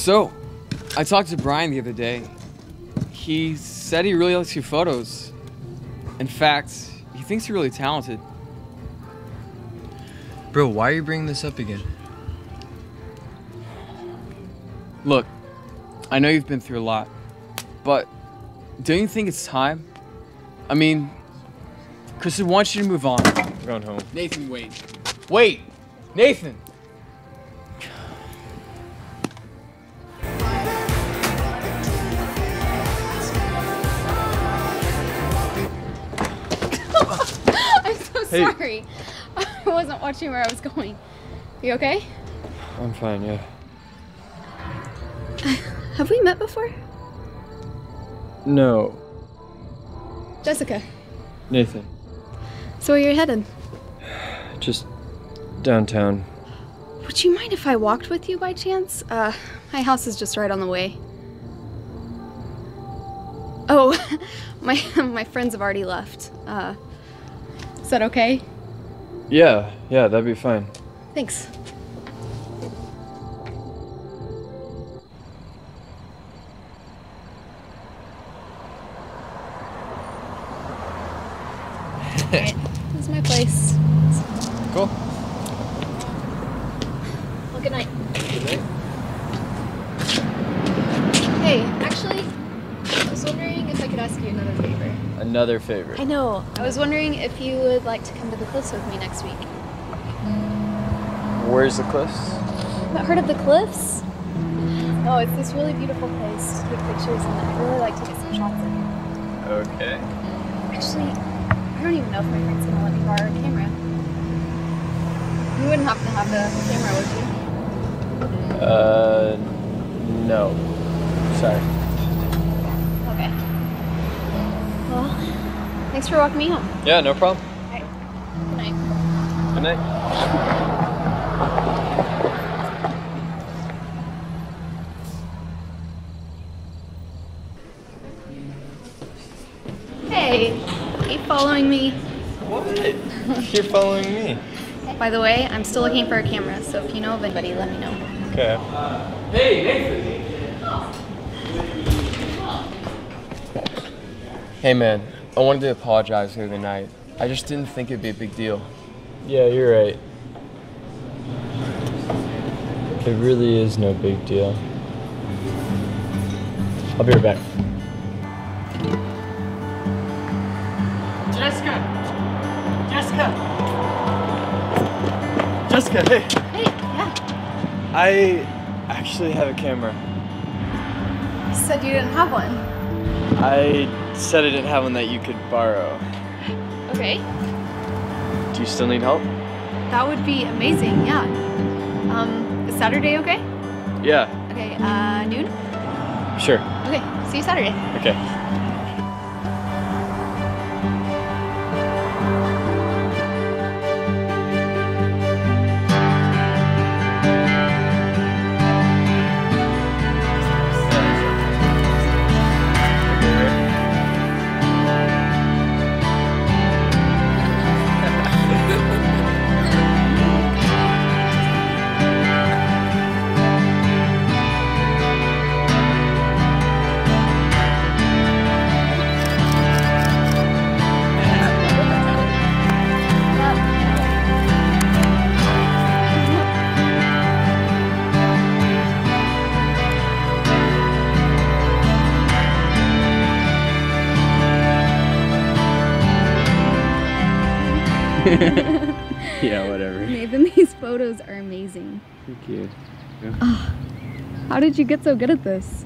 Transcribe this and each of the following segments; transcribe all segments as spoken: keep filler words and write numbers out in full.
So, I talked to Brian the other day. He said he really likes your photos. In fact, he thinks you're really talented. Bro, why are you bringing this up again? Look, I know you've been through a lot, but don't you think it's time? I mean, Kristen wants you to move on. I'm going home. Nathan, wait. Wait! Nathan! Hey. Sorry, I wasn't watching where I was going. You okay? I'm fine, yeah. Have we met before? No. Jessica. Nathan. So where are you headed? Just downtown. Would you mind if I walked with you by chance? Uh, my house is just right on the way. Oh, my my friends have already left. Uh. Is that okay? Yeah, yeah, that'd be fine. Thanks. Alright, this is my place. Cool. Well, good night. Good night. Hey, actually, I was wondering if I could ask you another favor. Another favor. I know. I was wondering if you would like to come to the cliffs with me next week. Where's the cliffs? Not heard of the cliffs? Oh, it's this really beautiful place to take pictures, and I'd really like to get some shots in. Okay. Actually, I don't even know if my friend's gonna let me borrow a camera. You wouldn't have to have the camera, would you? Uh, no. Sorry. Thanks for walking me home. Yeah, no problem. All right. Good night. Good night. Hey, are you following me? What? You're following me. By the way, I'm still looking for a camera, so if you know of anybody, let me know. Okay. Uh, hey, Nathan. Oh. Hey, man. I wanted to apologize the other night. I just didn't think it'd be a big deal. Yeah, you're right. It really is no big deal. I'll be right back. Jessica! Jessica! Jessica, hey! Hey, yeah. I actually have a camera. You said you didn't have one. I... said I didn't have one that you could borrow. Okay. Do you still need help? That would be amazing, yeah. Um, is Saturday okay? Yeah. Okay, uh, noon? Sure. Okay, see you Saturday. Okay. Yeah, whatever. Nathan, these photos are amazing. Thank you. Yeah. Oh, how did you get so good at this?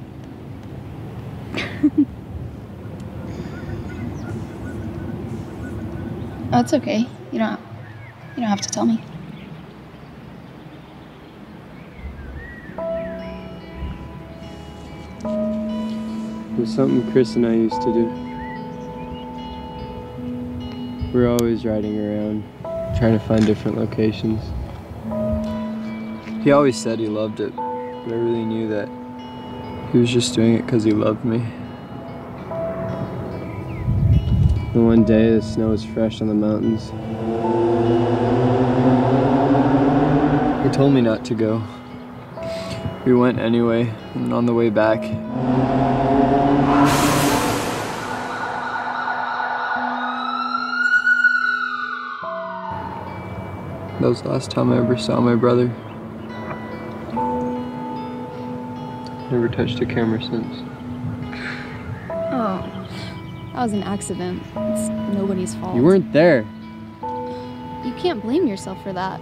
Oh, it's okay. You don't. You don't have to tell me. It was something Chris and I used to do. We're always riding around, trying to find different locations. He always said he loved it, but I really knew that he was just doing it because he loved me. And one day, the snow was fresh on the mountains. He told me not to go. We went anyway, and on the way back. That was the last time I ever saw my brother. Never touched a camera since. Oh, that was an accident. It's nobody's fault. You weren't there. You can't blame yourself for that.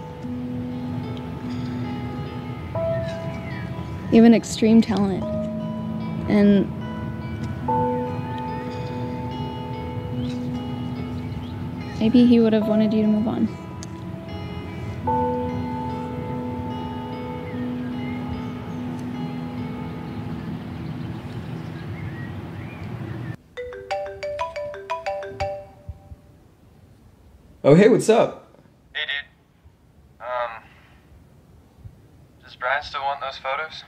You have an extreme talent, and maybe he would have wanted you to move on. Oh, hey, what's up? Hey, dude. Um, does Brian still want those photos?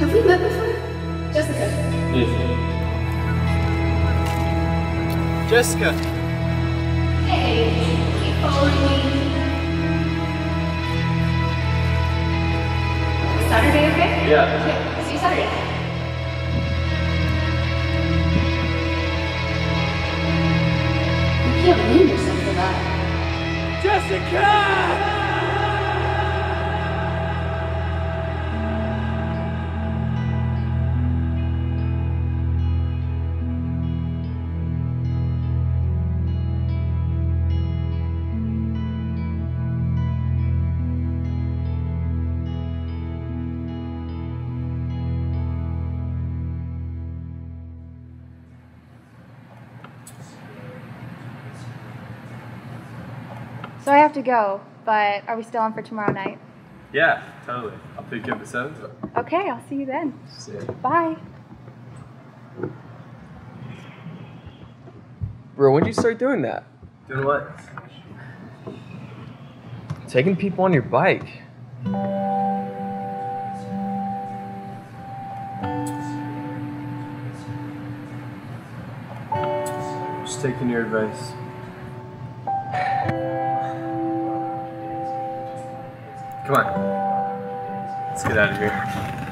Have we met before? Jessica. Yes. Jessica. Hey, keep following me. Saturday, okay? Yeah. Okay, see you Saturday. You can't blame yourself for that. Jessica! So I have to go, but are we still on for tomorrow night? Yeah, totally. I'll pick you up at seven. Okay, I'll see you then. See ya. Bye. Bro, when did you start doing that? Doing what? Taking people on your bike. Just taking your advice. Come on, let's get out of here.